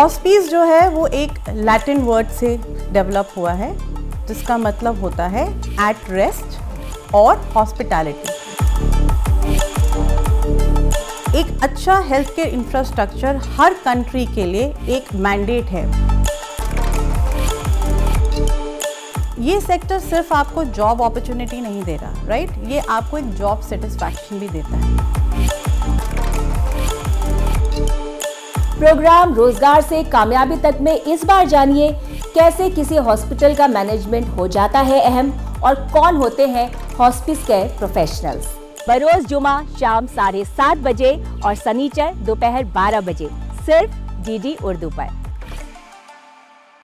Hospice जो है वो एक लैटिन वर्ड से डेवलप हुआ है जिसका मतलब होता है एट रेस्ट और हॉस्पिटैलिटी। एक अच्छा हेल्थ केयर इंफ्रास्ट्रक्चर हर कंट्री के लिए एक मैंडेट है। ये सेक्टर सिर्फ आपको जॉब अपॉर्चुनिटी नहीं दे रहा, राइट, ये आपको एक जॉब सेटिस्फैक्शन भी देता है। प्रोग्राम रोजगार से कामयाबी तक में इस बार जानिए कैसे किसी हॉस्पिटल का मैनेजमेंट हो जाता है अहम और कौन होते हैं हॉस्पिस केयर प्रोफेशनल्स। बरोज जुमा शाम 7:30 बजे और सनीचर दोपहर 12 बजे सिर्फ डीडी उर्दू पर।